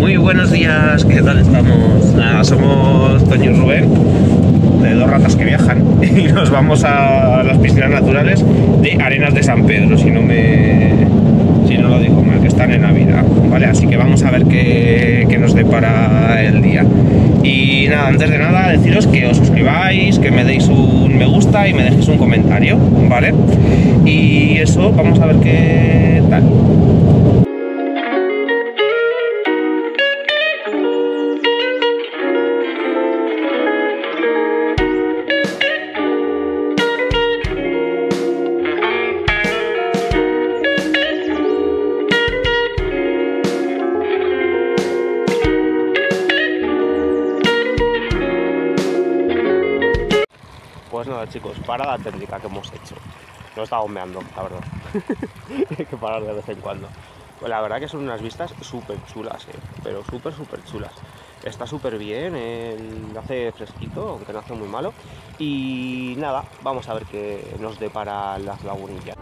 Muy buenos días, ¿qué tal estamos? Nada, somos Toño y Rubén, de Dos Ratas que Viajan, y nos vamos a las piscinas naturales de Arenas de San Pedro, si no lo digo mal, que están en Ávila, ¿vale? Así que vamos a ver qué nos depara el día. Y nada, antes de nada deciros que os suscribáis, que me deis un me gusta y me dejéis un comentario, ¿vale? Y eso, vamos a ver qué tal. Pues nada, chicos, parada técnica que hemos hecho. No está bombeando, la verdad. Hay que parar de vez en cuando. Pues la verdad que son unas vistas súper chulas, pero súper chulas. Está súper bien, hace fresquito, aunque no hace muy malo. Y nada, vamos a ver qué nos depara las lagunillas.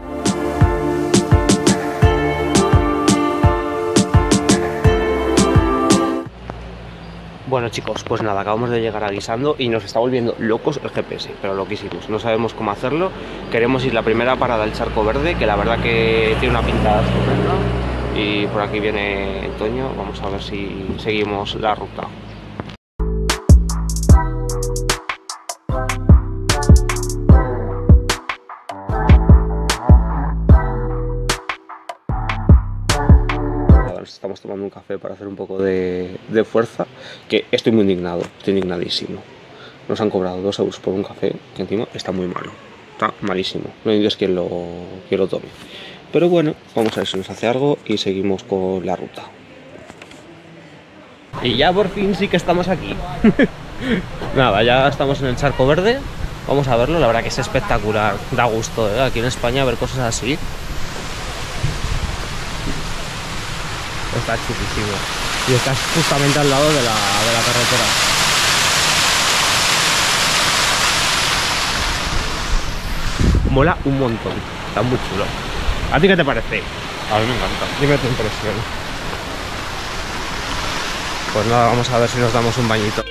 Bueno, chicos, pues nada, acabamos de llegar a Guisando y nos está volviendo locos el GPS, pero loquísimos, no sabemos cómo hacerlo. Queremos ir la primera parada al Charco Verde, que la verdad que tiene una pinta estupenda. Y por aquí viene Toño, vamos a ver si seguimos la ruta. Estamos tomando un café para hacer un poco de fuerza, que estoy muy indignado, estoy indignadísimo. Nos han cobrado 2 € por un café, que encima está muy malo, está malísimo. No hay Dios quien lo tome. Pero bueno, vamos a ver si nos hace algo y seguimos con la ruta. Y ya por fin sí que estamos aquí. Nada, ya estamos en el Charco Verde, vamos a verlo, la verdad que es espectacular, da gusto, ¿eh? Aquí en España ver cosas así. Está chulísimo. Y estás justamente al lado de la carretera. Mola un montón. Está muy chulo. ¿A ti qué te parece? A mí me encanta. Dime tu impresión. Pues nada, vamos a ver si nos damos un bañito.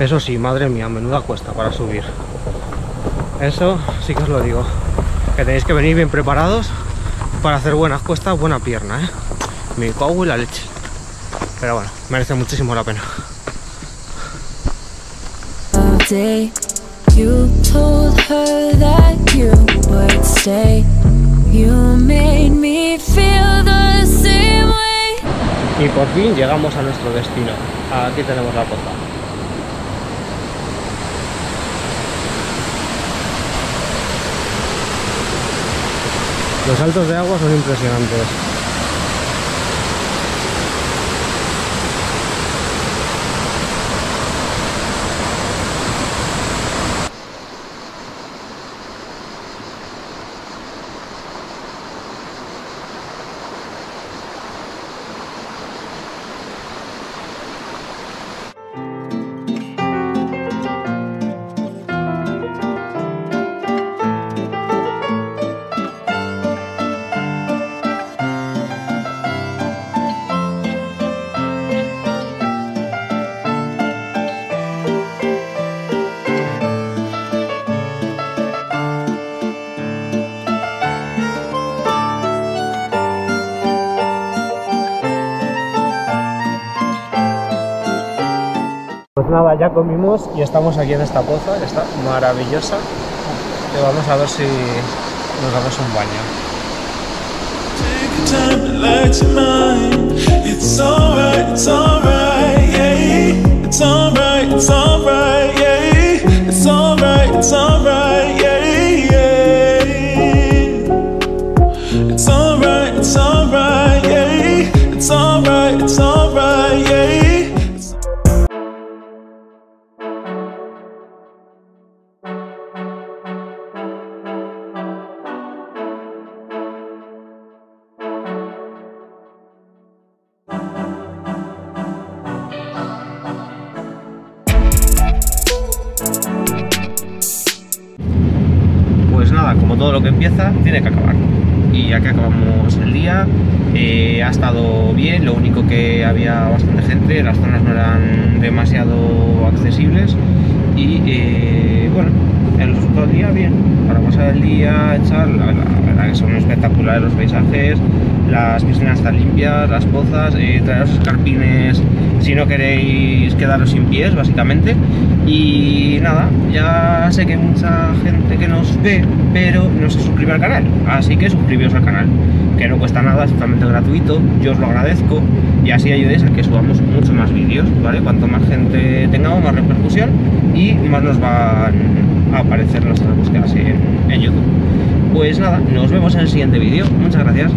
Eso sí, madre mía, menuda cuesta para subir. Eso sí que os lo digo. Que tenéis que venir bien preparados para hacer buenas cuestas, buena pierna, ¿eh? Mi cow y la leche. Pero bueno, merece muchísimo la pena. Y por fin llegamos a nuestro destino. Aquí tenemos la costa. Los saltos de agua son impresionantes. nada, ya comimos y estamos aquí en esta poza, que está maravillosa. Y vamos a ver si nos damos un baño. Como todo lo que empieza, tiene que acabar. Y aquí acabamos el día. Ha estado bien, lo único que había bastante gente, las zonas no eran demasiado accesibles. Y bueno, el resultado del día, bien. Para pasar el día, echar, la verdad que son espectaculares los paisajes, las piscinas están limpias, las pozas, traeros escarpines si no queréis quedaros sin pies, básicamente. Y nada, ya sé que hay mucha gente que nos ve, pero no se suscribe al canal, así que suscribíos al canal, que no cuesta nada, es totalmente gratuito, yo os lo agradezco, y así ayudéis a que subamos mucho más vídeos, ¿vale? Cuanto más gente tengamos, más repercusión, y más nos van a aparecer nuestras búsquedas en YouTube. Pues nada, nos vemos en el siguiente vídeo, muchas gracias.